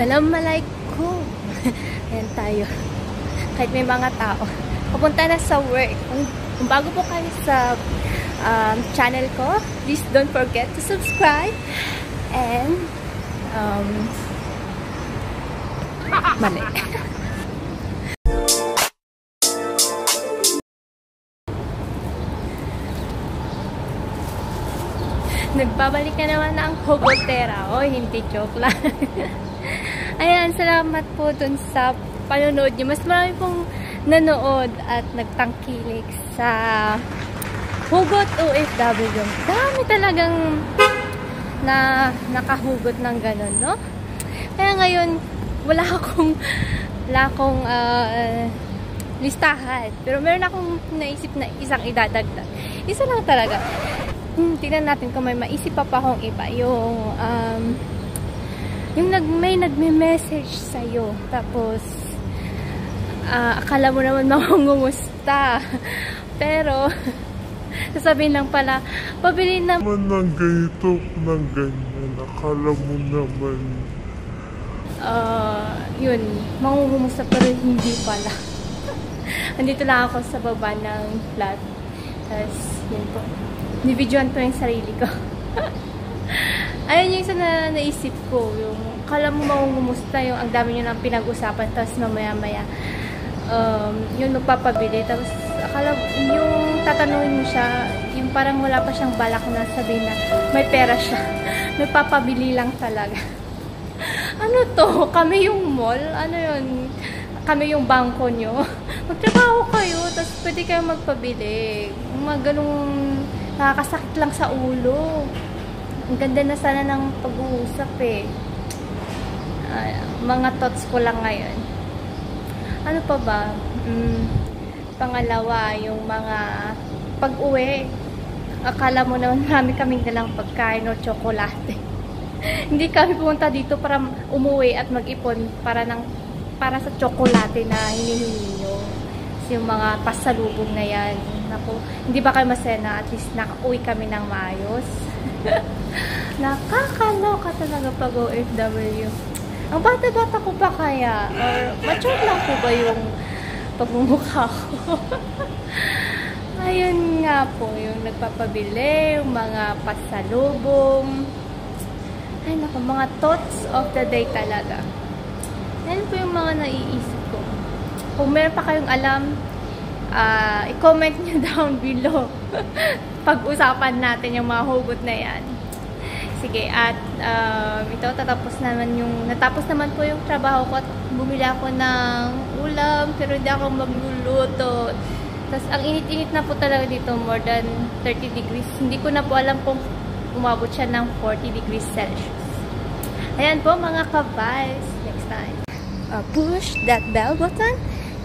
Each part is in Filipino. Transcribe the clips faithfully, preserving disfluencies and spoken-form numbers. Assalamualaikum. Ayan tayo. Kahit may mga tao. Pupunta na sa work. Kung, kung bago po kayo sa um, channel ko, please don't forget to subscribe. And, um, mali. Nagbabalik na naman ang Hugotera. O, oh, hindi joke lang. Ayan, salamat po dun sa panonood nyo. Mas marami pong nanood at nagtangkilik sa Hugot O F W. Dami talagang na nakahugot ng ganun, no? Kaya ngayon, wala akong wala akong uh, listahan. Pero meron akong naisip na isang idadagdag. Isa lang talaga. Hmm, tingnan natin kung may maisip pa pa akong iba. Yung, um, yung nag, may nagme-message sa'yo. Tapos, uh, akala mo naman makungumusta. Pero, sasabihin lang pala, pabili naman ng ganito, ng ganyan. Akala mo naman. Uh, yun, makungumusta pero hindi pala. Andito lang ako sa baba ng flat. Tapos, yun po. Nibidyoan po yung sarili ko. Ayun yung isa na naisip ko. Yung, kala mo makungumusta yung ang dami nyo nang pinag-usapan. Tapos mamaya-maya, um, yun magpapabili. Tapos akala yung tatanungin mo siya, yung parang wala pa siyang balak na sabihin na may pera siya. Nagpapabili lang talaga. Ano to? Kami yung mall? Ano yun? Kami yung bangko nyo? Magtrabaho kayo, tapos pwede kayong magpabili. Mga ganung nakakasakit lang sa ulo. Ang ganda na sana ng pag-uusap eh. Uh, mga thoughts ko lang ngayon. Ano pa ba? Mm, pangalawa, yung mga pag-uwi. Akala mo naman marami kaming dalang pagkain o tsokolate. Hindi kami pumunta dito para umuwi at mag-ipon para, ng, para sa tsokolate na hinihingi nyo. Yung mga pasalubong na yan. Naku, hindi ba kayo masaya na at least nakauwi kami ng maayos? Nakakaloka talaga pag O F W. Ang bata-bata ko pa kaya? Or mature lang po ba yung pagmumukha ko? Ayun nga po, yung nagpapabili, yung mga pasalubong. Ay naku, mga thoughts of the day talaga. Yan po yung mga naiisip ko. Kung meron pa kayong alam, Uh, i-comment nyo down below. Pag-usapan natin yung mga hugot na yan. Sige, at uh, ito, tatapos naman yung, natapos naman po yung trabaho ko at bumili ako ng ulam, pero hindi ako magluluto. Tapos, ang init-init na po talaga dito, more than thirty degrees. Hindi ko na po alam kung umabot siya ng forty degrees Celsius. Ayan po, mga ka-vibes. Next time. Uh, push that bell button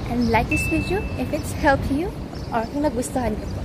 and like this video if it's helped you or kung nagustuhan niyo po.